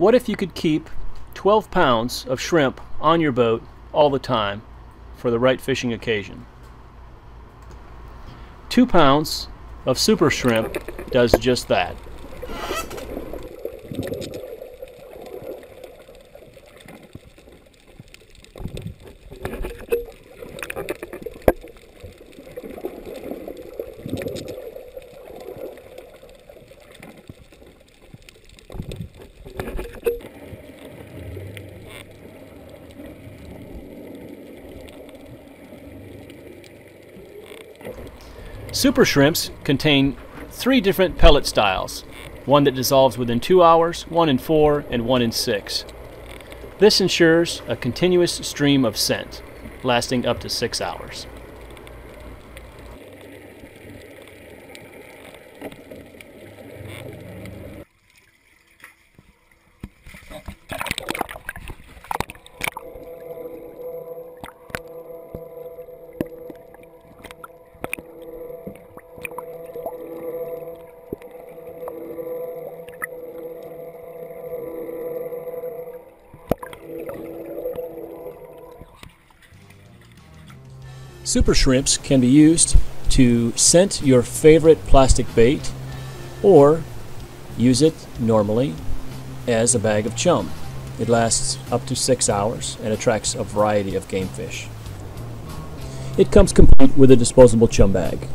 What if you could keep 12 pounds of shrimp on your boat all the time for the right fishing occasion? 2 pounds of super shrimp does just that. Super shrimps contain 3 different pellet styles, one that dissolves within 2 hours, one in 4, and one in 6. This ensures a continuous stream of scent, lasting up to 6 hours. Super shrimps can be used to scent your favorite plastic bait or use it normally as a bag of chum. It lasts up to 6 hours and attracts a variety of game fish. It comes complete with a disposable chum bag.